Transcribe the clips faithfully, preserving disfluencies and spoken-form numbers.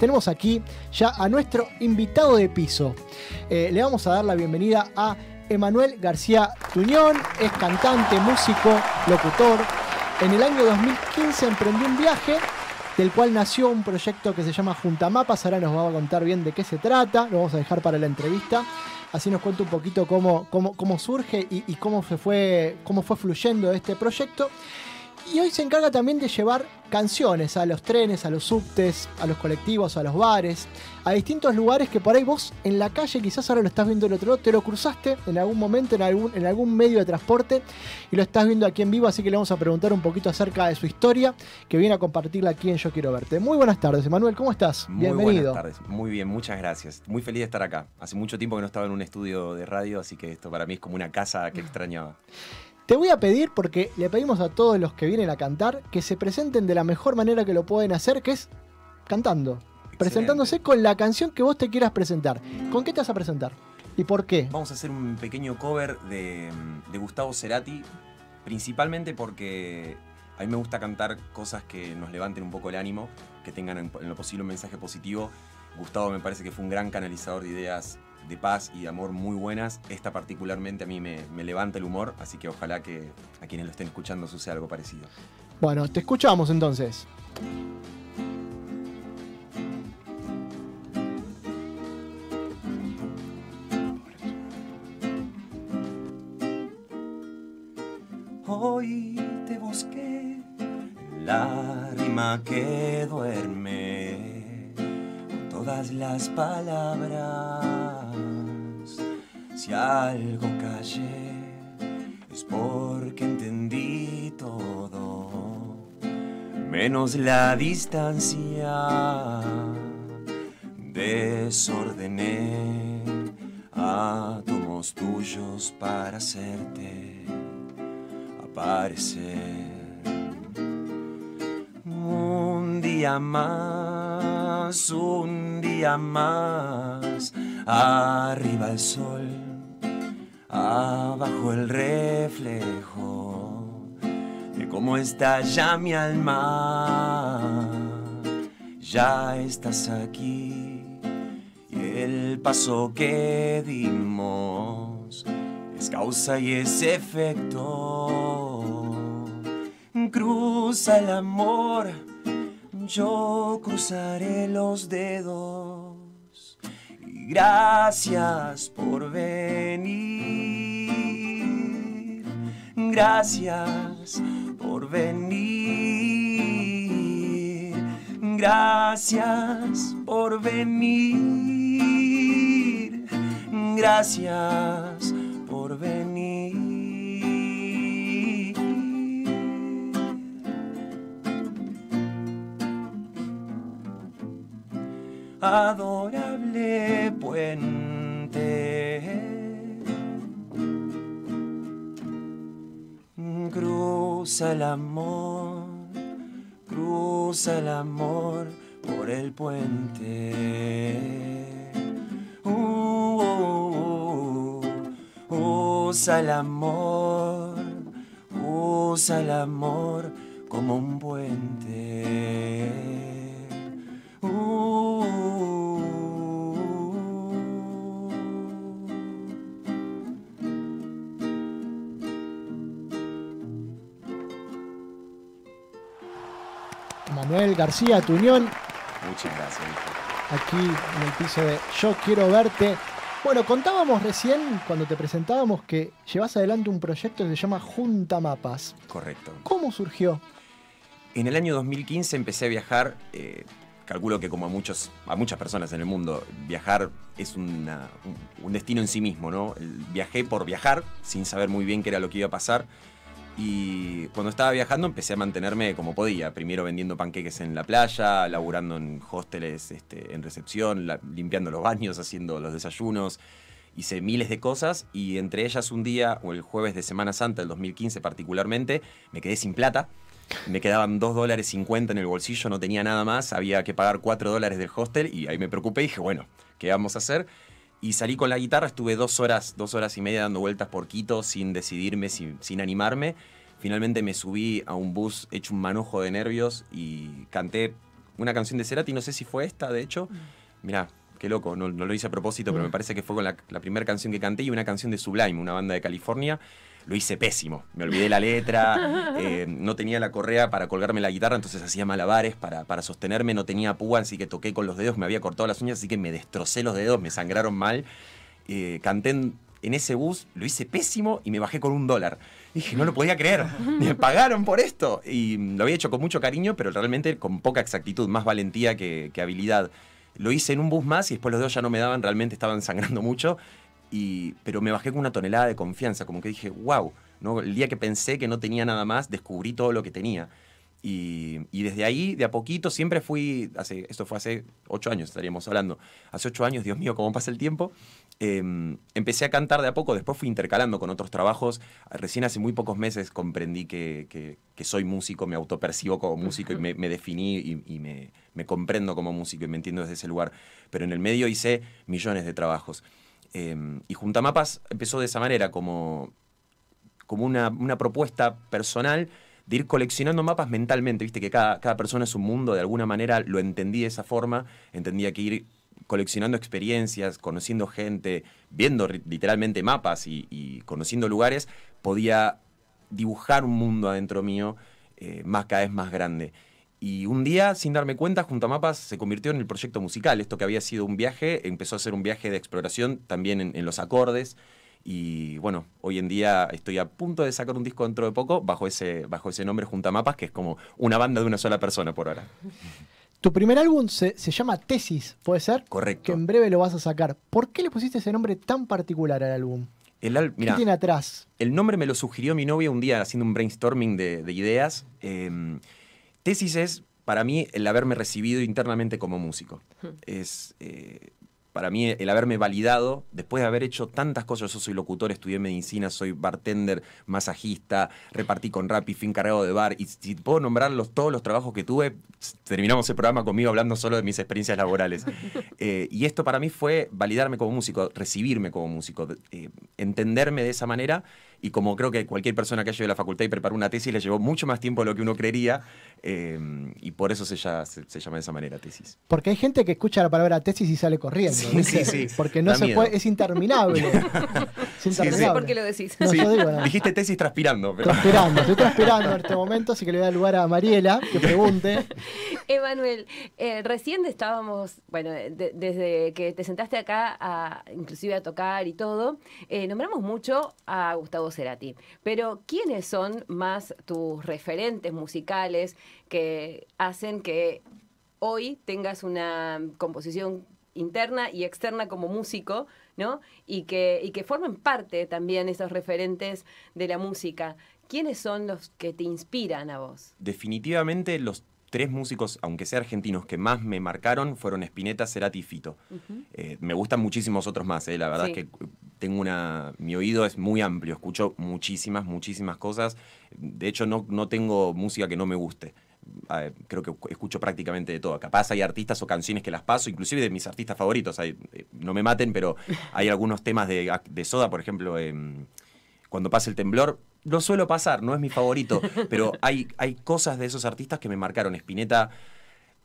tenemos aquí ya a nuestro invitado de piso. Eh, le vamos a dar la bienvenida a Emmanuel García Tuñón. Es cantante, músico, locutor. En el año dos mil quince emprendió un viaje del cual nació un proyecto que se llama Juntamapas. Ahora nos va a contar bien de qué se trata, lo vamos a dejar para la entrevista. Así nos cuenta un poquito cómo, cómo, cómo surge y, y cómo, se fue, cómo fue fluyendo este proyecto. Y hoy se encarga también de llevar canciones a los trenes, a los subtes, a los colectivos, a los bares, a distintos lugares que por ahí vos en la calle, quizás ahora lo estás viendo del otro lado, te lo cruzaste en algún momento, en algún, en algún medio de transporte y lo estás viendo aquí en vivo, así que le vamos a preguntar un poquito acerca de su historia, que viene a compartirla aquí en Yo Quiero Verte. Muy buenas tardes, Emmanuel, ¿cómo estás? Muy Bienvenido. Buenas tardes, muy bien, muchas gracias. Muy feliz de estar acá. Hace mucho tiempo que no estaba en un estudio de radio, así que esto para mí es como una casa que extrañaba. Te voy a pedir, porque le pedimos a todos los que vienen a cantar, que se presenten de la mejor manera que lo pueden hacer, que es cantando. Excelente. Presentándose con la canción que vos te quieras presentar. ¿Con qué te vas a presentar? ¿Y por qué? Vamos a hacer un pequeño cover de, de Gustavo Cerati, principalmente porque a mí me gusta cantar cosas que nos levanten un poco el ánimo, que tengan en, en lo posible un mensaje positivo. Gustavo me parece que fue un gran canalizador de ideas de paz y de amor muy buenas. Esta particularmente a mí me, me levanta el humor, así que ojalá que a quienes lo estén escuchando suceda algo parecido. Bueno, te escuchamos entonces. Hoy te busqué la rima que duerme con todas las palabras. Si algo callé es porque entendí todo, menos la distancia. Desordené átomos tuyos para hacerte aparecer. Un día más, un día más, arriba el sol, abajo el reflejo de cómo está ya mi alma. Ya estás aquí y el paso que dimos es causa y es efecto. Cruza el amor, yo cruzaré los dedos. Gracias por venir, gracias por venir, gracias por venir, gracias por venir. Adorable puente, cruza el amor, cruza el amor por el puente. Uh, uh, uh, uh, usa el amor, usa el amor como un puente. Uh, uh, uh, Emmanuel García Tuñón. Muchas gracias, hijo. Aquí en el piso de Yo Quiero Verte. Bueno, contábamos recién, cuando te presentábamos, que llevas adelante un proyecto que se llama Juntamapas. Correcto. ¿Cómo surgió? En el año dos mil quince empecé a viajar. Eh, calculo que como a, muchos, a muchas personas en el mundo, viajar es una, un, un destino en sí mismo, ¿no? Viajé por viajar, sin saber muy bien qué era lo que iba a pasar. Y cuando estaba viajando empecé a mantenerme como podía. Primero vendiendo panqueques en la playa, laburando en hosteles, este, en recepción, la, limpiando los baños, haciendo los desayunos. Hice miles de cosas y entre ellas un día, o el jueves de Semana Santa del dos mil quince particularmente, me quedé sin plata. Me quedaban dos dólares cincuenta en el bolsillo, no tenía nada más. Había que pagar cuatro dólares del hostel y ahí me preocupé y dije, bueno, ¿qué vamos a hacer? Y salí con la guitarra, estuve dos horas, dos horas y media dando vueltas por Quito sin decidirme, sin, sin animarme. Finalmente me subí a un bus hecho un manojo de nervios y canté una canción de Cerati, no sé si fue esta, de hecho. Mirá, qué loco, no, no lo hice a propósito, pero me parece que fue con la, la primera canción que canté, y una canción de Sublime, una banda de California. Lo hice pésimo, me olvidé la letra, eh, no tenía la correa para colgarme la guitarra, entonces hacía malabares para, para sostenerme, no tenía púa, así que toqué con los dedos, me había cortado las uñas, así que me destrocé los dedos, me sangraron mal. Eh, canté en, en ese bus, lo hice pésimo y me bajé con un dólar. Dije, no lo podía creer, me pagaron por esto. Y lo había hecho con mucho cariño, pero realmente con poca exactitud, más valentía que, que habilidad. Lo hice en un bus más y después los dedos ya no me daban, realmente estaban sangrando mucho. Y, pero me bajé con una tonelada de confianza, como que dije, wow, ¿no? El día que pensé que no tenía nada más, descubrí todo lo que tenía. Y, y desde ahí, de a poquito, siempre fui, hace, esto fue hace ocho años, estaríamos hablando, hace ocho años, Dios mío, cómo pasa el tiempo, eh, empecé a cantar de a poco, después fui intercalando con otros trabajos, recién hace muy pocos meses comprendí que, que, que soy músico, me autopercibo como músico y me, me definí y, y me, me comprendo como músico y me entiendo desde ese lugar, pero en el medio hice millones de trabajos. Eh, y Juntamapas empezó de esa manera, como, como una, una propuesta personal de ir coleccionando mapas mentalmente. Viste que cada, cada persona es un mundo, de alguna manera lo entendí de esa forma, entendía que ir coleccionando experiencias, conociendo gente, viendo literalmente mapas y, y conociendo lugares, podía dibujar un mundo adentro mío eh, más, cada vez más grande. Y un día, sin darme cuenta, Juntamapas se convirtió en el proyecto musical. Esto que había sido un viaje, empezó a ser un viaje de exploración también en, en los acordes. Y bueno, hoy en día estoy a punto de sacar un disco dentro de poco bajo ese, bajo ese nombre Juntamapas, que es como una banda de una sola persona por ahora. Tu primer álbum se, se llama Tesis, ¿puede ser? Correcto. Que en breve lo vas a sacar. ¿Por qué le pusiste ese nombre tan particular al álbum? El al... Mirá, ¿qué tiene atrás? El nombre me lo sugirió mi novia un día haciendo un brainstorming de, de ideas. Eh, Tesis es, para mí, el haberme recibido internamente como músico. Es, eh, para mí, el haberme validado después de haber hecho tantas cosas. Yo soy locutor, estudié medicina, soy bartender, masajista, repartí con Rappi, fui encargado de bar. Y si puedo nombrar los, todos los trabajos que tuve, terminamos el programa conmigo hablando solo de mis experiencias laborales. Eh, y esto para mí fue validarme como músico, recibirme como músico, eh, entenderme de esa manera. Y como creo que cualquier persona que haya ido a la facultad y preparó una tesis, le llevó mucho más tiempo de lo que uno creería, eh, y por eso se llama, se, se llama de esa manera tesis. Porque hay gente que escucha la palabra tesis y sale corriendo. Sí, ¿no? sí, sí. Porque no da se miedo. Puede, es interminable. Es interminable. Sí, sí. ¿Por qué lo decís? No, sí. yo digo, no. Dijiste tesis transpirando. Pero... Transpirando, estoy transpirando en este momento, así que le voy a dar lugar a Mariela, que pregunte. Emmanuel, eh, recién estábamos, bueno, de, desde que te sentaste acá, a, inclusive a tocar y todo, eh, nombramos mucho a Gustavo Cerati. Pero ¿quiénes son más tus referentes musicales que hacen que hoy tengas una composición interna y externa como músico, ¿no? Y que, y que formen parte también esos referentes de la música. ¿Quiénes son los que te inspiran a vos? Definitivamente los tres músicos, aunque sea argentinos, que más me marcaron fueron Spinetta, Cerati y Fito. Uh-huh. eh, me gustan muchísimos otros más, eh. La verdad sí. es que tengo una... Mi oído es muy amplio, escucho muchísimas, muchísimas cosas. De hecho, no, no tengo música que no me guste. Eh, creo que escucho prácticamente de todo. Capaz hay artistas o canciones que las paso, inclusive de mis artistas favoritos. Hay, eh, no me maten, pero hay algunos temas de, de Soda, por ejemplo, eh, cuando pasa el temblor. Lo suelo pasar, no es mi favorito, pero hay, hay cosas de esos artistas que me marcaron. Spinetta,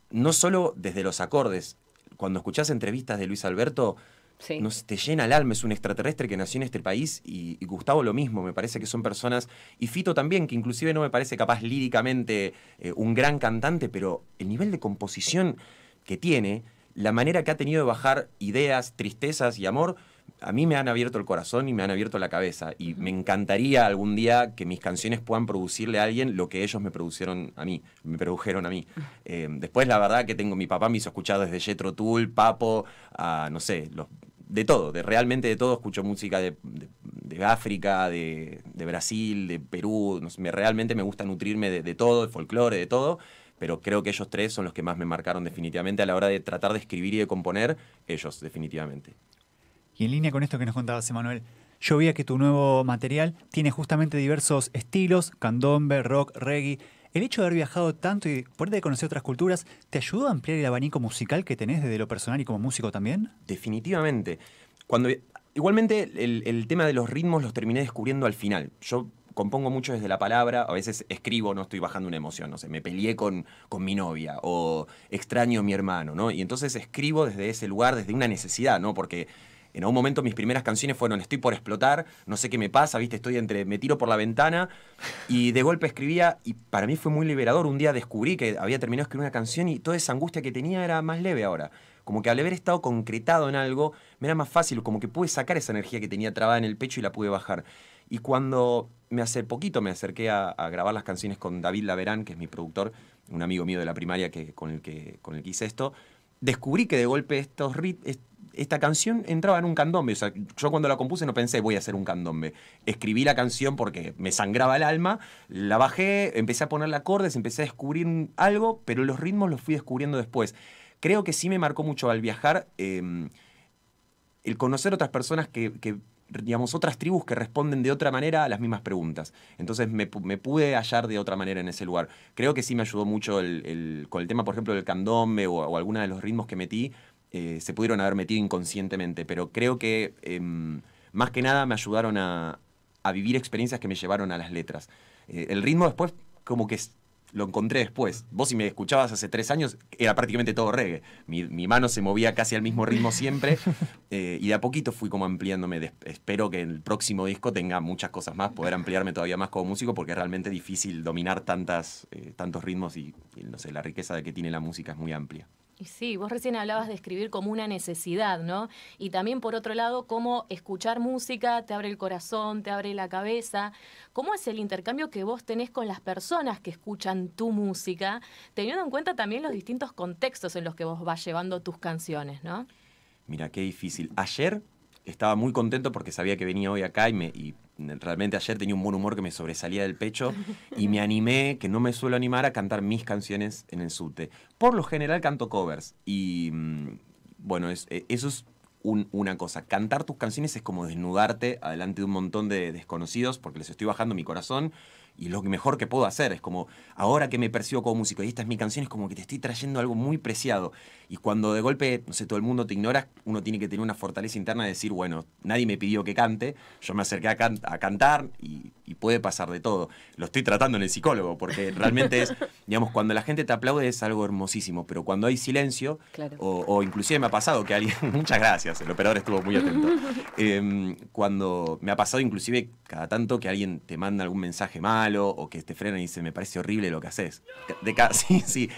no solo desde los acordes, cuando escuchás entrevistas de Luis Alberto, sí. no, te llena el alma, es un extraterrestre que nació en este país, y, y Gustavo lo mismo, me parece que son personas, y Fito también, que inclusive no me parece capaz líricamente eh, un gran cantante, pero el nivel de composición que tiene, la manera que ha tenido de bajar ideas, tristezas y amor, a mí me han abierto el corazón y me han abierto la cabeza. Y me encantaría algún día que mis canciones puedan producirle a alguien lo que ellos me producieron a mí, me produjeron a mí. Eh, después, la verdad que tengo, mi papá me hizo escuchar desde Jethro Tull, Papo, a, no sé, los, de todo, de, realmente de todo. Escucho música de, de, de África, de, de Brasil, de Perú. No sé, me, realmente me gusta nutrirme de, de todo, de folclore, de todo. Pero creo que ellos tres son los que más me marcaron definitivamente a la hora de tratar de escribir y de componer, ellos definitivamente. Y en línea con esto que nos contabas, Emmanuel, yo vi que tu nuevo material tiene justamente diversos estilos, candombe, rock, reggae. ¿El hecho de haber viajado tanto y poder conocer otras culturas te ayudó a ampliar el abanico musical que tenés desde lo personal y como músico también? Definitivamente. Cuando, igualmente, el, el tema de los ritmos los terminé descubriendo al final. Yo compongo mucho desde la palabra, a veces escribo, no estoy bajando una emoción, no sé, me peleé con, con mi novia o extraño a mi hermano, ¿no? Y entonces escribo desde ese lugar, desde una necesidad, ¿no? Porque en algún momento mis primeras canciones fueron estoy por explotar, no sé qué me pasa, viste, estoy entre, me tiro por la ventana y de golpe escribía y para mí fue muy liberador. Un día descubrí que había terminado de escribir una canción y toda esa angustia que tenía era más leve ahora. Como que al haber estado concretado en algo, me era más fácil, como que pude sacar esa energía que tenía trabada en el pecho y la pude bajar. Y cuando me hace poquito me acerqué a, a grabar las canciones con David Laverán, que es mi productor, un amigo mío de la primaria que, con, el que, con el que hice esto, descubrí que de golpe estos ritmos... Esta canción entraba en un candombe. O sea, yo cuando la compuse no pensé, voy a hacer un candombe. Escribí la canción porque me sangraba el alma, la bajé, empecé a ponerle acordes, empecé a descubrir algo, pero los ritmos los fui descubriendo después. Creo que sí me marcó mucho al viajar eh, el conocer otras personas que, que, digamos, otras tribus que responden de otra manera a las mismas preguntas. Entonces me, me pude hallar de otra manera en ese lugar. Creo que sí me ayudó mucho el, el, con el tema, por ejemplo, del candombe o, o alguna de los ritmos que metí. Eh, se pudieron haber metido inconscientemente, pero creo que eh, más que nada me ayudaron a, a vivir experiencias que me llevaron a las letras. Eh, el ritmo después como que lo encontré después. Vos si me escuchabas hace tres años era prácticamente todo reggae. Mi, mi mano se movía casi al mismo ritmo siempre eh, y de a poquito fui como ampliándome. De, espero que el próximo disco tenga muchas cosas más, poder ampliarme todavía más como músico porque es realmente difícil dominar tantas, eh, tantos ritmos y, y no sé, la riqueza que tiene la música es muy amplia. Y sí, vos recién hablabas de escribir como una necesidad, ¿no? Y también, por otro lado, cómo escuchar música te abre el corazón, te abre la cabeza. ¿Cómo es el intercambio que vos tenés con las personas que escuchan tu música, teniendo en cuenta también los distintos contextos en los que vos vas llevando tus canciones, ¿no? Mira, qué difícil. Ayer estaba muy contento porque sabía que venía hoy acá y, me, y realmente ayer tenía un buen humor que me sobresalía del pecho y me animé, que no me suelo animar, a cantar mis canciones en el subte. Por lo general canto covers y bueno, es, eso es un, una cosa. Cantar tus canciones es como desnudarte adelante de un montón de desconocidos porque les estoy bajando mi corazón y lo mejor que puedo hacer es como, ahora que me percibo como músico y esta es mi canción, es como que te estoy trayendo algo muy preciado. Y cuando de golpe, no sé, todo el mundo te ignora, uno tiene que tener una fortaleza interna de decir, bueno, nadie me pidió que cante, yo me acerqué a, can a cantar y, y puede pasar de todo. Lo estoy tratando en el psicólogo, porque realmente es, digamos, cuando la gente te aplaude es algo hermosísimo, pero cuando hay silencio, claro. o, o inclusive me ha pasado que alguien, muchas gracias, el operador estuvo muy atento, eh, cuando me ha pasado inclusive cada tanto que alguien te manda algún mensaje mal, o que te frenan y dicen, me parece horrible lo que haces. De cada, sí, sí.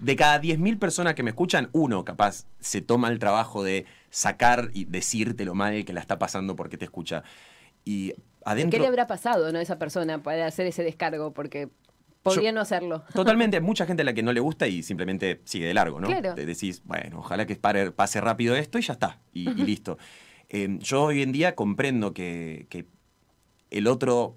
De cada diez mil personas que me escuchan, uno capaz se toma el trabajo de sacar y decirte lo mal que la está pasando porque te escucha. Y adentro, ¿qué le habrá pasado, no, a esa persona para hacer ese descargo? Porque podría yo, no hacerlo. Totalmente. Mucha gente a la que no le gusta y simplemente sigue de largo, ¿no? Claro. Te decís, bueno, ojalá que pare, pase rápido esto y ya está. Y, y listo. Eh, yo hoy en día comprendo que, que el otro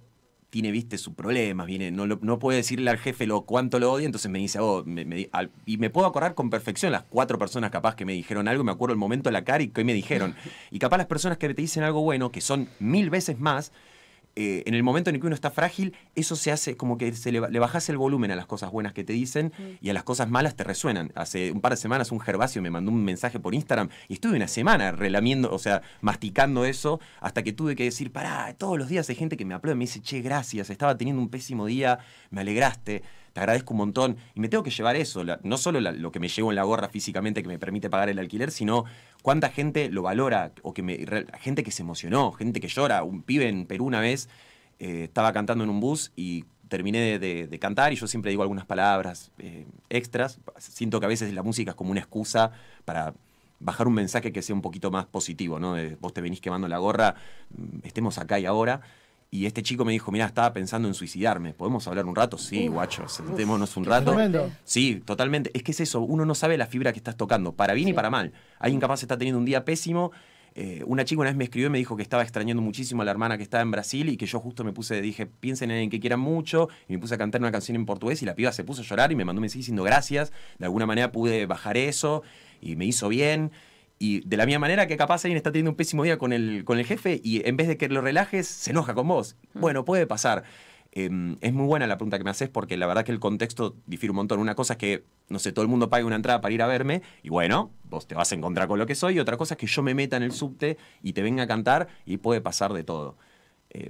tiene, viste, sus problemas, viene, no, no puede decirle al jefe lo cuánto lo odia, entonces me dice, oh, me, me, al, y me puedo acordar con perfección las cuatro personas capaz que me dijeron algo, me acuerdo el momento, la cara y qué me dijeron. Y capaz las personas que te dicen algo bueno, que son mil veces más, eh, en el momento en el que uno está frágil, eso se hace como que se le, le bajas el volumen a las cosas buenas que te dicen y a las cosas malas te resuenan. Hace un par de semanas un Gervasio me mandó un mensaje por Instagram y estuve una semana relamiendo, o sea, masticando eso, hasta que tuve que decir, pará, todos los días hay gente que me aplaude y me dice, che, gracias, estaba teniendo un pésimo día, me alegraste, te agradezco un montón. Y me tengo que llevar eso, la, no solo la, lo que me llevo en la gorra físicamente que me permite pagar el alquiler, sino cuánta gente lo valora, o que me, gente que se emocionó, gente que llora. Un pibe en Perú una vez eh, estaba cantando en un bus y terminé de, de, de cantar y yo siempre digo algunas palabras eh, extras. Siento que a veces la música es como una excusa para bajar un mensaje que sea un poquito más positivo, ¿no? De, vos te venís quemando la gorra, estemos acá y ahora. Y este chico me dijo, mirá, estaba pensando en suicidarme. ¿Podemos hablar un rato? Sí, guacho, sentémonos un rato. Tremendo. Sí, totalmente. Es que es eso, uno no sabe la fibra que estás tocando, para bien sí. y para mal. Alguien capaz está teniendo un día pésimo. Eh, una chica una vez me escribió y me dijo que estaba extrañando muchísimo a la hermana que estaba en Brasil y que yo justo me puse, dije, piensen en que quieran mucho. Y me puse a cantar una canción en portugués y la piba se puso a llorar y me mandó un mensaje diciendo gracias. De alguna manera pude bajar eso y me hizo bien. Y de la misma manera que capaz alguien está teniendo un pésimo día con el, con el jefe y en vez de que lo relajes, se enoja con vos. Bueno, puede pasar. Eh, es muy buena la pregunta que me haces porque la verdad que el contexto difiere un montón. Una cosa es que, no sé, todo el mundo pague una entrada para ir a verme y bueno, vos te vas a encontrar con lo que soy. Y otra cosa es que yo me meta en el subte y te venga a cantar y puede pasar de todo. Eh,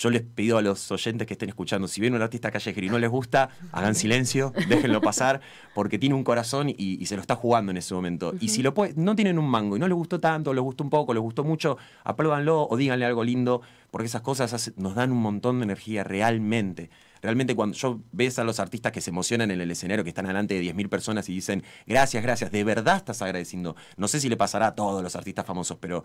Yo les pido a los oyentes que estén escuchando, si ven un artista callejero y no les gusta, hagan silencio, déjenlo pasar, porque tiene un corazón y, y se lo está jugando en ese momento. Uh-huh. Y si lo puede, no tienen un mango y no les gustó tanto, les gustó un poco, les gustó mucho, apláudanlo o díganle algo lindo, porque esas cosas hace, nos dan un montón de energía realmente. Realmente cuando yo ves a los artistas que se emocionan en el escenario, que están delante de diez mil personas y dicen, gracias, gracias, de verdad estás agradeciendo. No sé si le pasará a todos los artistas famosos, pero...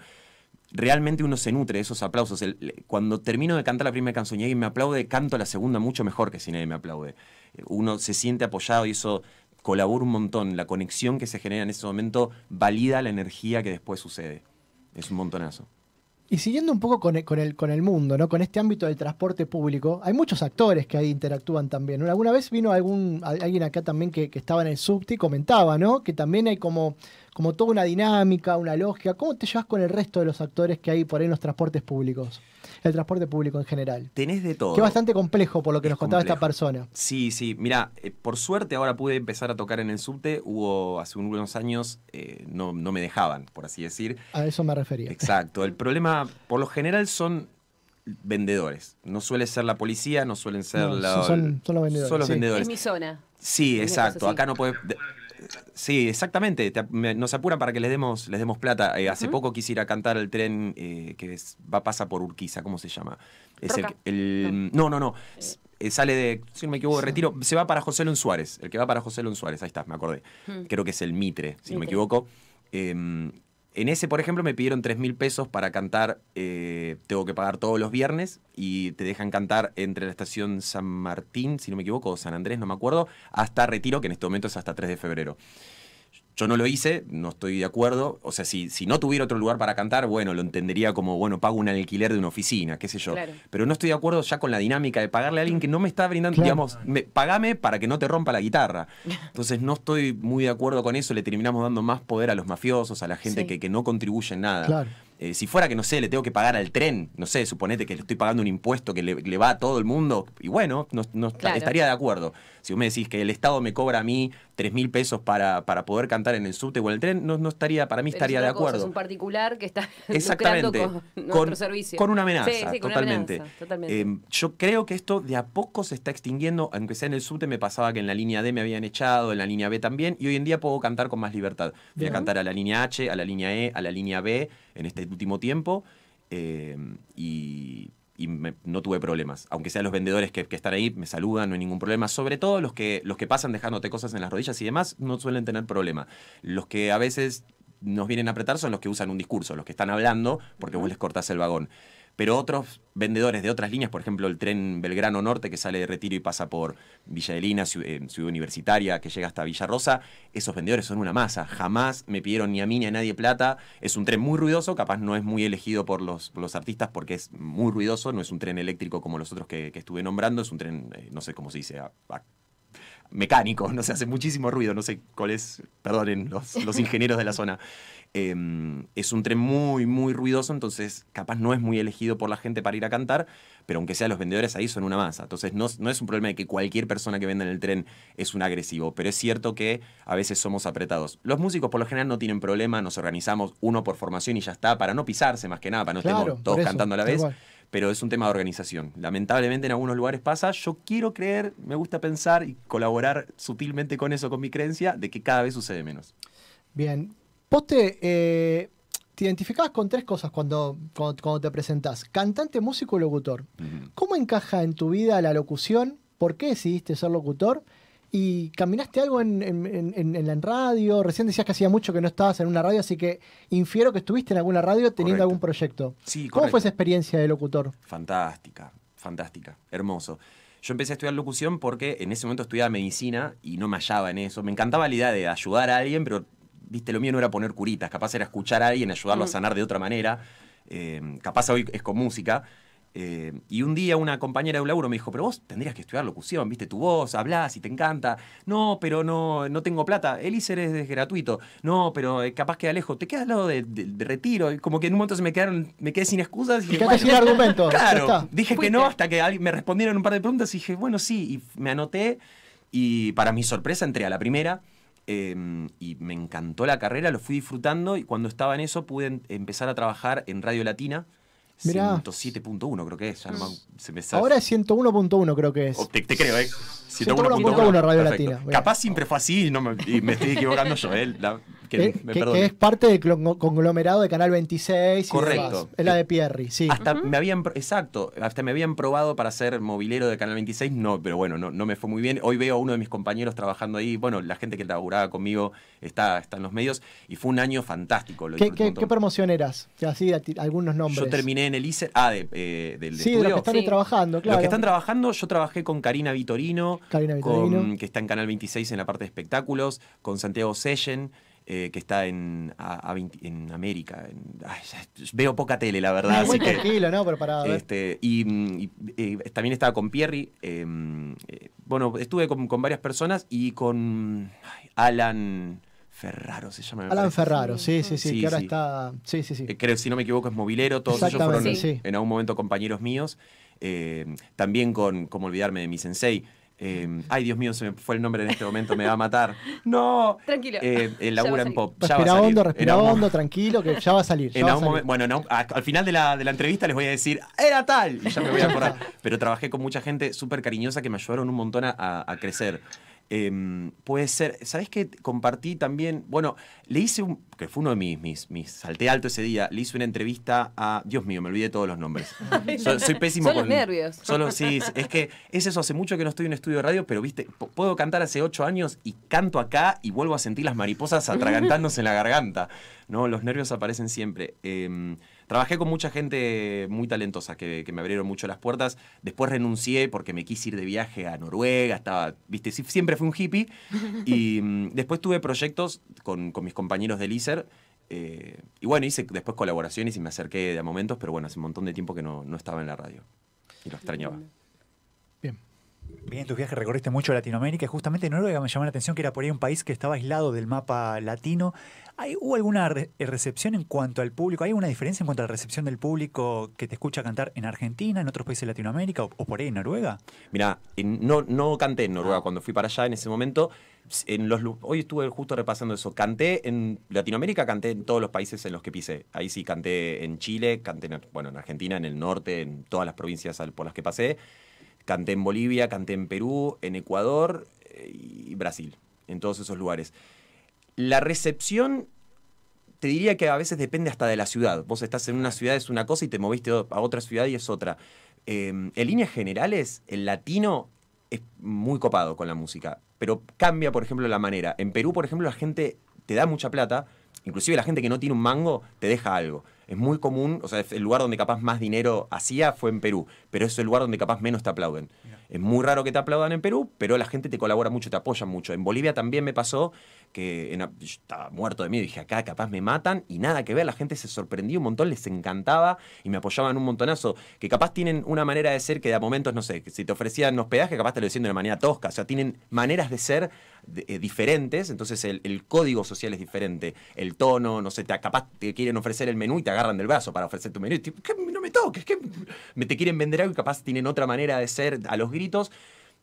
realmente uno se nutre de esos aplausos. El, el, cuando termino de cantar la primera canción y alguien me aplaude, canto la segunda mucho mejor que si nadie me aplaude. Uno se siente apoyado y eso colabora un montón. La conexión que se genera en ese momento valida la energía que después sucede. Es un montonazo. Y siguiendo un poco con el, con el, con el mundo, ¿no? Con este ámbito del transporte público, hay muchos actores que ahí interactúan también, ¿no? Alguna vez vino algún, alguien acá también que, que estaba en el subte y comentaba, ¿no? Que también hay como, como toda una dinámica, una lógica. ¿Cómo te llevas con el resto de los actores que hay por ahí en los transportes públicos? El transporte público en general. Tenés de todo. Que es bastante complejo por lo que es nos contaba complejo. Esta persona. Sí, sí. Mirá, eh, por suerte ahora pude empezar a tocar en el subte. Hubo hace unos años, eh, no, no me dejaban, por así decir. A eso me refería. Exacto. El problema por lo general son vendedores. No suele ser la policía, no suelen ser no, la, son, son los vendedores. Son los sí. vendedores. Es mi zona. Sí, en exacto. Acá no podés... Sí, exactamente. Te, me, nos apuran para que les demos, les demos plata. Eh, hace uh-huh. poco quise ir a cantar el tren eh, que es, va pasa por Urquiza, ¿cómo se llama? Es el, el, no, no, no. Eh, sale de, si no me equivoco, de Retiro. Se va para José León Suárez. El que va para José León Suárez. Ahí está, me acordé. Uh-huh. Creo que es el Mitre, si Mitre. no me equivoco. Eh, En ese, por ejemplo, me pidieron tres mil pesos para cantar eh, Tengo que pagar todos los viernes y te dejan cantar entre la estación San Martín, si no me equivoco, o San Andrés, no me acuerdo, hasta Retiro, que en este momento es hasta tres de febrero. Yo no lo hice, no estoy de acuerdo. O sea, si, si no tuviera otro lugar para cantar, bueno, lo entendería como, bueno, pago un alquiler de una oficina, qué sé yo. Claro. Pero no estoy de acuerdo ya con la dinámica de pagarle a alguien que no me está brindando, claro. digamos, me, pagame para que no te rompa la guitarra. Entonces no estoy muy de acuerdo con eso, le terminamos dando más poder a los mafiosos, a la gente sí. que, que no contribuye en nada. Claro. Eh, si fuera que, no sé, le tengo que pagar al tren, no sé, suponete que le estoy pagando un impuesto que le, le va a todo el mundo, y bueno, no, no claro. estaría de acuerdo. Si vos me decís que el Estado me cobra a mí tres mil pesos para, para poder cantar en el subte o en el tren, no, no estaría, para mí Pero estaría es una de cosa, acuerdo. Es un particular que está Exactamente. lucrando con nuestro con, servicio. Con una amenaza, sí, sí, con totalmente. Una amenaza, totalmente. Eh, yo creo que esto de a poco se está extinguiendo, aunque sea en el subte, me pasaba que en la línea D me habían echado, en la línea B también, y hoy en día puedo cantar con más libertad. Voy uh-huh. a cantar a la línea H, a la línea E, a la línea B, en este último tiempo eh, y, y me, no tuve problemas. Aunque sean los vendedores que, que están ahí, me saludan, no hay ningún problema. Sobre todo los que, los que pasan dejándote cosas en las rodillas y demás no suelen tener problema. Los que a veces nos vienen a apretar son los que usan un discurso, los que están hablando porque vos les cortás el vagón. Pero otros vendedores de otras líneas, por ejemplo, el tren Belgrano Norte que sale de Retiro y pasa por Villa Elina, Ciud- Ciudad Universitaria, que llega hasta Villa Rosa, esos vendedores son una masa. Jamás me pidieron ni a mí ni a nadie plata. Es un tren muy ruidoso, capaz no es muy elegido por los, por los artistas porque es muy ruidoso, no es un tren eléctrico como los otros que, que estuve nombrando, es un tren, eh, no sé cómo se dice, a, a, mecánico, no sé, hace muchísimo ruido, no sé cuál es, perdonen los, los ingenieros de la zona. Eh, es un tren muy, muy ruidoso, entonces capaz no es muy elegido por la gente para ir a cantar, pero aunque sea los vendedores ahí son una masa. Entonces no, no es un problema de que cualquier persona que venda en el tren es un agresivo, pero es cierto que a veces somos apretados. Los músicos por lo general no tienen problema, nos organizamos uno por formación y ya está, para no pisarse más que nada, para no claro, estemos todos eso, cantando a la vez. Igual. Pero es un tema de organización. Lamentablemente en algunos lugares pasa. Yo quiero creer, me gusta pensar y colaborar sutilmente con eso, con mi creencia, de que cada vez sucede menos. Bien. Vos te, eh, te identificabas con tres cosas cuando, cuando, cuando te presentás. Cantante, músico y locutor. Uh-huh. ¿Cómo encaja en tu vida la locución? ¿Por qué decidiste ser locutor? ¿Y caminaste algo en, en, en, en la radio? Recién decías que hacía mucho que no estabas en una radio, así que infiero que estuviste en alguna radio teniendo correcto. algún proyecto. Sí, ¿Cómo correcto. fue esa experiencia de locutor? Fantástica, fantástica, hermoso. Yo empecé a estudiar locución porque en ese momento estudiaba medicina y no me hallaba en eso. Me encantaba la idea de ayudar a alguien, pero viste, lo mío no era poner curitas. Capaz era escuchar a alguien, ayudarlo mm. a sanar de otra manera. Eh, capaz hoy es con música. Eh, y un día una compañera de un laburo me dijo, pero vos tendrías que estudiar locución, viste, tu voz, hablás y te encanta. No, pero no, no tengo plata. El I S E R es, es gratuito. No, pero capaz queda lejos. Te quedas al lado de, de, de Retiro. Y como que en un momento se me quedaron, me quedé sin excusas. Y dije, bueno, sin argumentos. Claro. Dije Fuiste. que no hasta que alguien, me respondieron un par de preguntas y dije, bueno, sí. Y me anoté y para mi sorpresa entré a la primera. Eh, y me encantó la carrera, lo fui disfrutando y cuando estaba en eso pude empezar a trabajar en Radio Latina. ciento siete punto uno creo que es. No, se me sale. Ahora es ciento uno punto uno creo que es. O te, te creo, ¿eh? ciento uno punto uno Radio Latina. Mirá. Capaz siempre fue así y, no me, y me estoy equivocando yo. ¿eh? La, que, eh, me que, que es parte del conglomerado de Canal veintiséis. Correcto. Es la de Pierri, sí. Hasta uh-huh. me habían, exacto. Hasta me habían probado para ser movilero de Canal veintiséis. No, pero bueno, no, no me fue muy bien. Hoy veo a uno de mis compañeros trabajando ahí. Bueno, la gente que laburaba conmigo está, está en los medios. Y fue un año fantástico. Lo ¿Qué, qué, ¿Qué promoción eras? Así, algunos nombres. Yo terminé en el I S E R. Ah, de, eh, del sí, estudio. De los que están sí. trabajando, claro. Los que están trabajando, yo trabajé con Karina Vittorino. Karina Vittorino. Con, que está en Canal veintiséis en la parte de espectáculos. Con Santiago Seijen. Eh, que está en, a, a veinte, en América. En, ay, veo poca tele, la verdad. Así muy que, tranquilo, ¿no? Pero para este, y, y, y también estaba con Pierri. Eh, eh, bueno, estuve con, con varias personas y con ay, Alan Ferraro se llama. Alan Ferraro, sí, sí, sí, sí que ahora sí. está... Sí, sí, sí. Eh, creo, si no me equivoco, es movilero. Todos ellos fueron sí. en algún momento compañeros míos. Eh, también con, como olvidarme de mi sensei, Eh, ay, Dios mío, se me fue el nombre en este momento, me va a matar. No. Tranquilo. Eh, el Laura Empop. Respira hondo, respira hondo, tranquilo, que ya va a salir. En va a salir. Momento, bueno, no, a, al final de la, de la entrevista les voy a decir, era tal. Y ya me voy a acordar. Pero trabajé con mucha gente súper cariñosa que me ayudaron un montón a, a crecer. Eh, puede ser, ¿sabés qué? Compartí también, bueno, le hice un, que fue uno de mis, mis, mis salté alto ese día, le hice una entrevista a, Dios mío, me olvidé todos los nombres. So, soy pésimo con... Son los nervios. Solo, sí, es que es eso, hace mucho que no estoy en un estudio de radio, pero viste, puedo cantar hace ocho años y canto acá y vuelvo a sentir las mariposas atragantándose en la garganta. No, los nervios aparecen siempre. Eh, Trabajé con mucha gente muy talentosa que, que me abrieron mucho las puertas. Después renuncié porque me quise ir de viaje a Noruega. Estaba, viste, siempre fui un hippie. Y después tuve proyectos con, con mis compañeros del I S E R. Eh, y bueno, hice después colaboraciones y me acerqué a momentos, pero bueno, hace un montón de tiempo que no, no estaba en la radio. Y lo extrañaba. Bien. Bien, en tus viajes recorriste mucho Latinoamérica. Justamente Noruega me llamó la atención que era por ahí un país que estaba aislado del mapa latino. ¿Hay, ¿Hubo alguna re recepción en cuanto al público? ¿Hay alguna diferencia en cuanto a la recepción del público que te escucha cantar en Argentina, en otros países de Latinoamérica o, o por ahí en Noruega? Mirá, en, no, no canté en Noruega cuando fui para allá en ese momento. En los, hoy estuve justo repasando eso. Canté en Latinoamérica, canté en todos los países en los que pisé. Ahí sí canté en Chile, canté en, bueno, en Argentina, en el norte, en todas las provincias por las que pasé. Canté en Bolivia, canté en Perú, en Ecuador y Brasil, en todos esos lugares. La recepción, te diría que a veces depende hasta de la ciudad. Vos estás en una ciudad, es una cosa, y te moviste a otra ciudad y es otra. Eh, en líneas generales, el latino es muy copado con la música, pero cambia, por ejemplo, la manera. En Perú, por ejemplo, la gente te da mucha plata, inclusive la gente que no tiene un mango te deja algo. Es muy común, o sea, el lugar donde capaz más dinero hacía fue en Perú, pero es el lugar donde capaz menos te aplauden. Yeah. Es muy raro que te aplaudan en Perú, pero la gente te colabora mucho, te apoya mucho. En Bolivia también me pasó que en, yo estaba muerto de miedo, dije, acá capaz me matan, y nada que ver, la gente se sorprendió un montón, les encantaba y me apoyaban un montonazo, que capaz tienen una manera de ser que de a momentos, no sé, que si te ofrecían hospedaje, capaz te lo decían de una manera tosca, o sea, tienen maneras de ser de, eh, diferentes, entonces el, el código social es diferente, el tono, no sé, te, capaz te quieren ofrecer el menú y te agarran del brazo para ofrecer tu menú. Tipo, ¿qué? No me toques, ¿qué? Me te quieren vender algo y capaz tienen otra manera de ser a los gritos.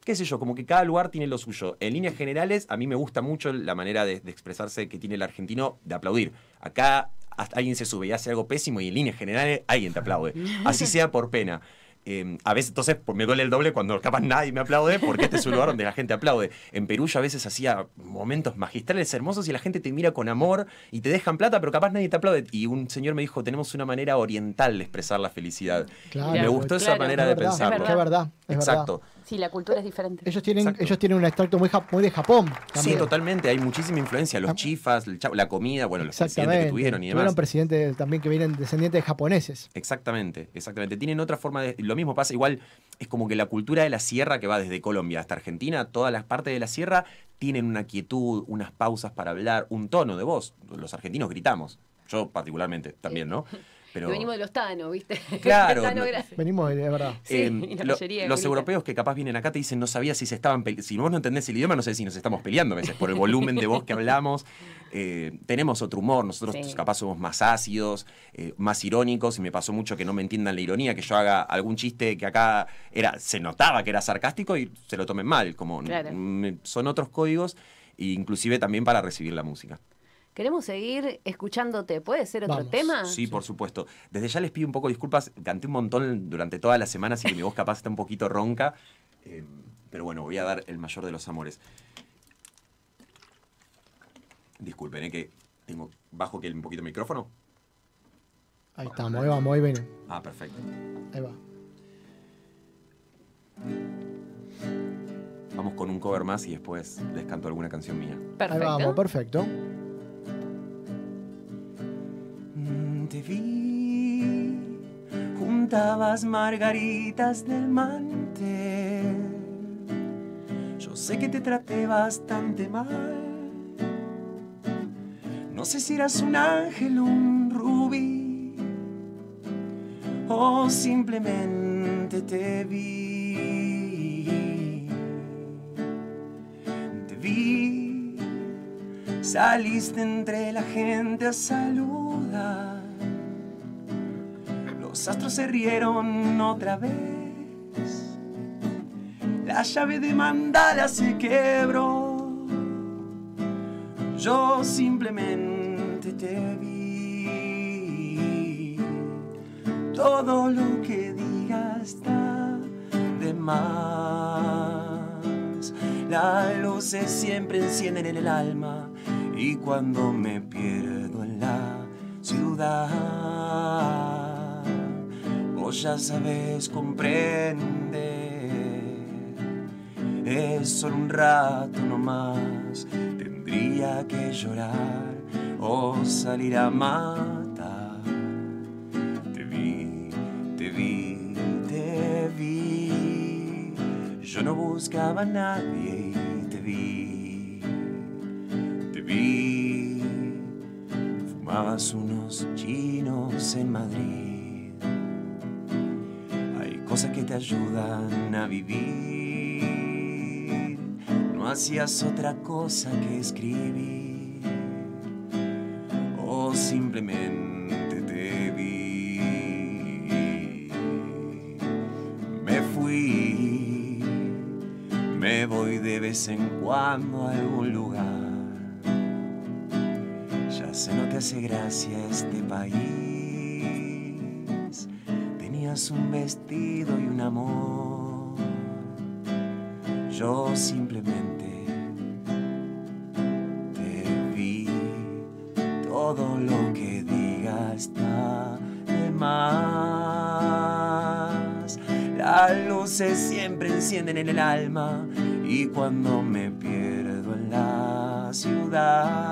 Qué sé yo, como que cada lugar tiene lo suyo. En líneas generales, a mí me gusta mucho la manera de, de expresarse que tiene el argentino de aplaudir. Acá hasta alguien se sube y hace algo pésimo y en líneas generales alguien te aplaude. Así sea por pena. Eh, a veces entonces pues, me duele el doble cuando capaz nadie me aplaude porque este es un lugar donde la gente aplaude. En Perú yo a veces hacía momentos magistrales hermosos y la gente te mira con amor y te dejan plata pero capaz nadie te aplaude. Y un señor me dijo, tenemos una manera oriental de expresar la felicidad. Claro, me gustó claro, esa manera es verdad, de pensarlo. Es verdad, es verdad. Es Exacto. Verdad. Sí, la cultura es diferente. Ellos tienen, ellos tienen un extracto muy, muy de Japón. También. Sí, totalmente. Hay muchísima influencia. Los chifas, la comida, bueno, los presidentes que tuvieron y demás. Tuvieron presidentes también que vienen descendientes de japoneses. Exactamente, exactamente. Tienen otra forma de... Lo mismo pasa, igual, es como que la cultura de la sierra que va desde Colombia hasta Argentina, todas las partes de la sierra tienen una quietud, unas pausas para hablar, un tono de voz. Los argentinos gritamos. Yo particularmente también, ¿no? Pero... venimos de los Tano, ¿viste? Claro. Tano, no, venimos de, es verdad. Sí, eh, y la lo, mayoría los grita. Europeos que capaz vienen acá te dicen, no sabía si se estaban peleando. Si vos no entendés el idioma, no sé si nos estamos peleando a veces por el volumen de voz que hablamos. Eh, tenemos otro humor, nosotros sí. capaz somos más ácidos, eh, más irónicos, y me pasó mucho que no me entiendan la ironía, que yo haga algún chiste que acá era se notaba que era sarcástico y se lo tomen mal. Como claro. Son otros códigos, inclusive también para recibir la música. Queremos seguir escuchándote. ¿Puede ser otro Vamos. tema? Sí, sí, por supuesto. Desde ya les pido un poco de disculpas. Canté un montón durante toda la semana, así que mi voz capaz está un poquito ronca. Eh, pero bueno, voy a dar el mayor de los amores. Disculpen, ¿eh? Que tengo bajo que un poquito el micrófono. Ahí vamos. Estamos, ahí vamos, ahí viene. Ah, perfecto. Ahí va. Vamos con un cover más y después les canto alguna canción mía. Perfecto. Ahí vamos, perfecto. Te vi, juntabas margaritas del mantel. Yo sé que te traté bastante mal. No sé si eras un ángel, un rubí, o simplemente te vi. Te vi, saliste entre la gente a saludar. Los astros se rieron otra vez. La llave de mandala se quebró. Yo simplemente te vi. Todo lo que digas está de más. Las luces siempre encienden en el alma. Y cuando me pierdo en la ciudad, vos ya sabes comprender. Es solo un rato nomás. Tendría que llorar o salir a matar. Te vi, te vi, te vi. Yo no buscaba a nadie y te vi. Te vi. Fumabas unos chinos en Madrid. Hay cosas que te ayudan a vivir. No hacías otra cosa que escribir, o simplemente te vi. Me fui, me voy de vez en cuando a algún lugar. Ya sé, no te hace gracia este país. Tenías un vestido y un amor. Yo simplemente te vi. Todo lo que digas está de más. Las luces siempre encienden en el alma. Y cuando me pierdo en la ciudad,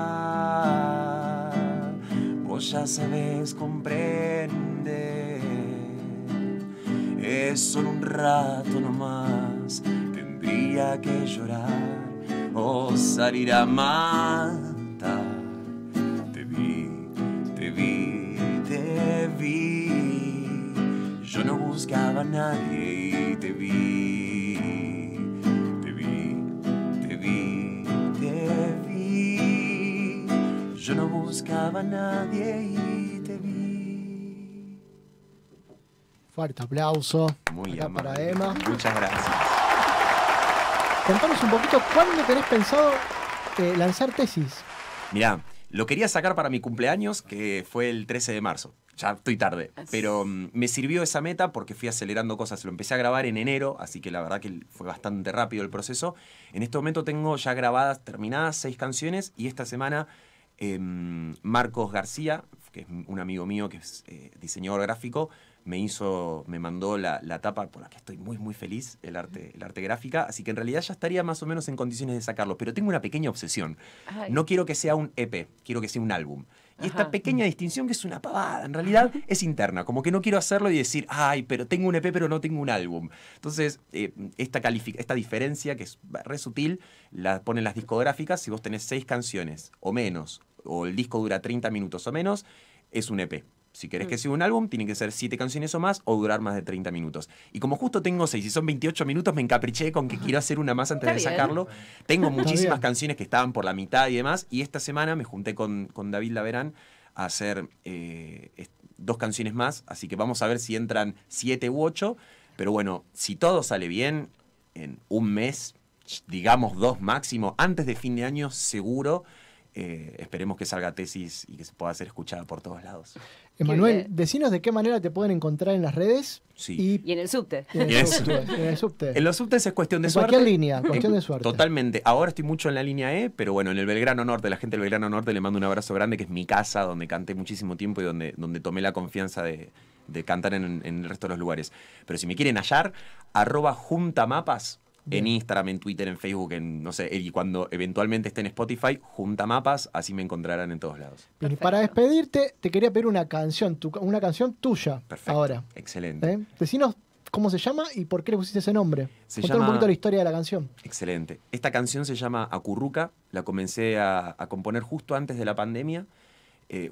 vos ya sabes comprender. Es solo un rato nomás. Tendría que llorar o salir a matar. Te vi, te vi, te vi. Yo no buscaba a nadie y te vi. Te vi, te vi, te vi. Yo no buscaba a nadie y te vi. Fuerte aplauso. Muy amable. Para Emma. Muchas gracias. Contanos un poquito, ¿cuándo tenés pensado eh, lanzar Tesis? Mirá, lo quería sacar para mi cumpleaños, que fue el trece de marzo. Ya estoy tarde, pero um, me sirvió esa meta porque fui acelerando cosas. Lo empecé a grabar en enero, así que la verdad que fue bastante rápido el proceso. En este momento tengo ya grabadas, terminadas, seis canciones. Y esta semana eh, Marcos García, que es un amigo mío que es eh, diseñador gráfico, me hizo, me mandó la, la tapa por la que estoy muy, muy feliz, el arte, el arte gráfica. Así que en realidad ya estaría más o menos en condiciones de sacarlo. Pero tengo una pequeña obsesión. Ay. No quiero que sea un E P, quiero que sea un álbum. Y Ajá. esta pequeña distinción, que es una pavada, en realidad es interna. Como que no quiero hacerlo y decir, ay, pero tengo un E P, pero no tengo un álbum. Entonces, eh, esta, esta diferencia, que es re sutil, la ponen las discográficas. Si vos tenés seis canciones o menos, o el disco dura treinta minutos o menos, es un E P. Si querés que sea un álbum, tienen que ser siete canciones o más o durar más de treinta minutos. Y como justo tengo seis y son veintiocho minutos, me encapriché con que quiero hacer una más antes Está de bien. sacarlo. Tengo muchísimas canciones que estaban por la mitad y demás. Y esta semana me junté con, con David Laverán a hacer eh, dos canciones más. Así que vamos a ver si entran siete u ocho. Pero bueno, si todo sale bien, en un mes, digamos dos máximo, antes de fin de año seguro... Eh, esperemos que salga Tesis y que se pueda ser escuchada por todos lados. Emmanuel, decinos de qué manera te pueden encontrar en las redes. Sí. Y, y en el subte. Y en, el subte, en, el subte. En los subtes es cuestión de en suerte. Cualquier línea, cuestión de suerte. Totalmente. Ahora estoy mucho en la línea E, pero bueno, en el Belgrano Norte, la gente del Belgrano Norte le mando un abrazo grande, que es mi casa, donde canté muchísimo tiempo y donde, donde tomé la confianza de, de cantar en, en el resto de los lugares. Pero si me quieren hallar, arroba Juntamapas. Bien. En Instagram, en Twitter, en Facebook, en no sé, y cuando eventualmente esté en Spotify, Juntamapas, así me encontrarán en todos lados. Bien, para despedirte, te quería pedir una canción, tu, una canción tuya. Perfecto, ahora. Excelente. ¿Eh? Decinos cómo se llama y por qué le pusiste ese nombre. Se Contame llama... un poquito la historia de la canción. Excelente. Esta canción se llama Acurruca, la comencé a, a componer justo antes de la pandemia. Eh,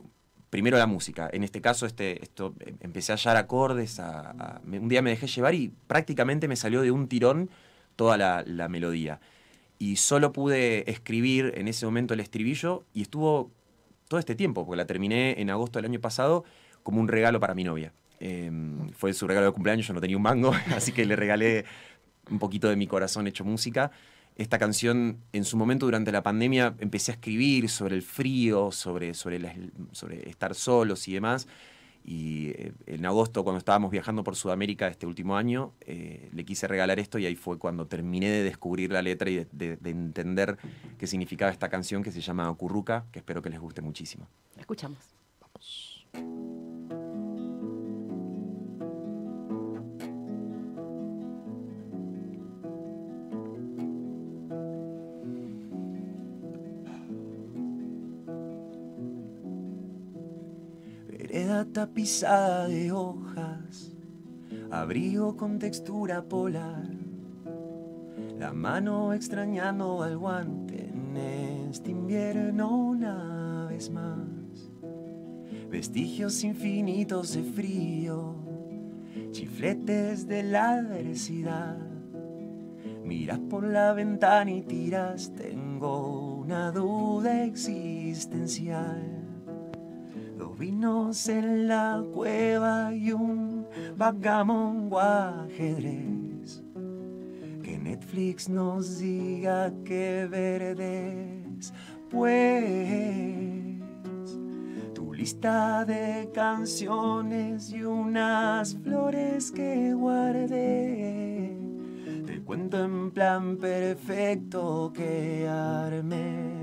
primero la música. En este caso, este, esto, empecé a hallar acordes, a, a, un día me dejé llevar y prácticamente me salió de un tirón toda la, la melodía. Y solo pude escribir en ese momento el estribillo y estuvo todo este tiempo, porque la terminé en agosto del año pasado como un regalo para mi novia. Eh, fue su regalo de cumpleaños, yo no tenía un mango, así que le regalé un poquito de mi corazón hecho música. Esta canción, en su momento durante la pandemia, empecé a escribir sobre el frío, sobre, sobre, la, sobre estar solos y demás. Y en agosto, cuando estábamos viajando por Sudamérica este último año, eh, le quise regalar esto y ahí fue cuando terminé de descubrir la letra y de, de, de entender qué significaba esta canción que se llama Acurruca, que espero que les guste muchísimo. La escuchamos. Vamos. Tapizada de hojas, abrigo con textura polar, la mano extrañando al guante en este invierno una vez más. Vestigios infinitos de frío, chifletes de la adversidad. Miras por la ventana y tiras, tengo una duda existencial. Vinos en la cueva y un vagamundo ajedrez. Que Netflix nos diga que verdes, pues tu lista de canciones y unas flores que guardé. Te cuento en plan perfecto que armé.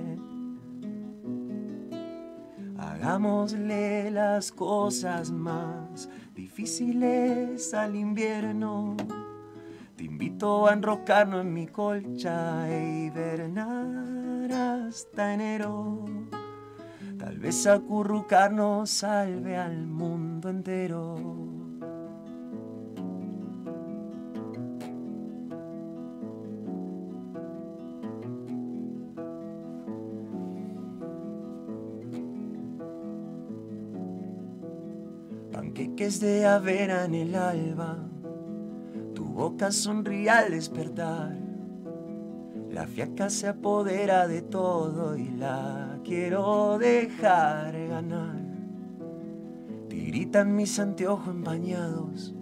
Hagámosle las cosas más difíciles al invierno. Te invito a enroscarnos en mi colcha e hibernar hasta enero. Tal vez acurrucarnos salve al mundo entero. Panqueques de avena en el alba, tu boca sonríe al despertar. La fiaca se apodera de todo y la quiero dejar ganar. Tiritan mis anteojos empañados,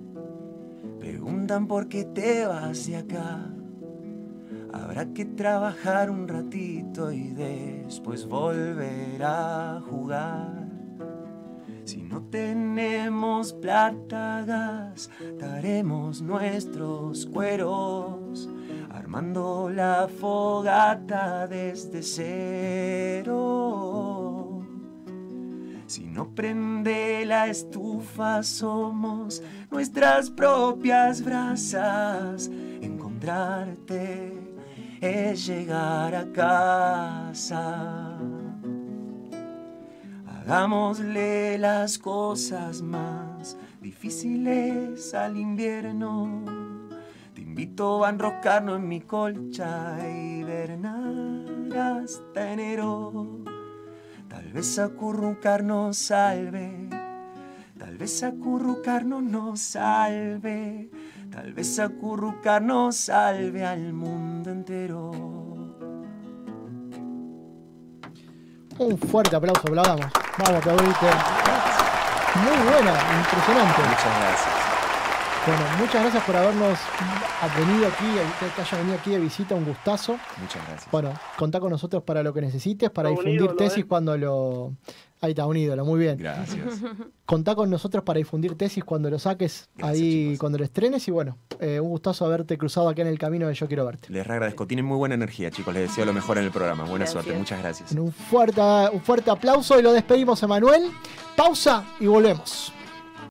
preguntan por qué te vas de acá. Habrá que trabajar un ratito y después volver a jugar. Si no tenemos plata, gastaremos nuestros cueros, armando la fogata desde cero. Si no prende la estufa, somos nuestras propias brasas. Encontrarte es llegar a casa. Hagámosle las cosas más difíciles al invierno. Te invito a enroscarnos en mi colcha e hibernar hasta enero. Tal vez acurrucarnos salve, tal vez acurrucarnos nos salve, tal vez acurrucarnos salve al mundo entero. Un fuerte aplauso, aplaudamos. Vamos, aplaudite. Muy buena, impresionante. Muchas gracias. Bueno, muchas gracias por habernos venido aquí, que haya venido aquí de visita, un gustazo. Muchas gracias. Bueno, contá con nosotros para lo que necesites, para está difundir ídolo, tesis eh. cuando lo... Ahí está, un ídolo, muy bien. Gracias. Contá con nosotros para difundir tesis cuando lo saques, gracias, ahí chicos. Cuando lo estrenes. Y bueno, eh, un gustazo haberte cruzado acá en el camino de Yo Quiero Verte. Les re agradezco, tienen muy buena energía, chicos. Les deseo lo mejor en el programa. Buena gracias. Suerte, muchas gracias. Un fuerte, un fuerte aplauso y lo despedimos, Emmanuel. Pausa y volvemos.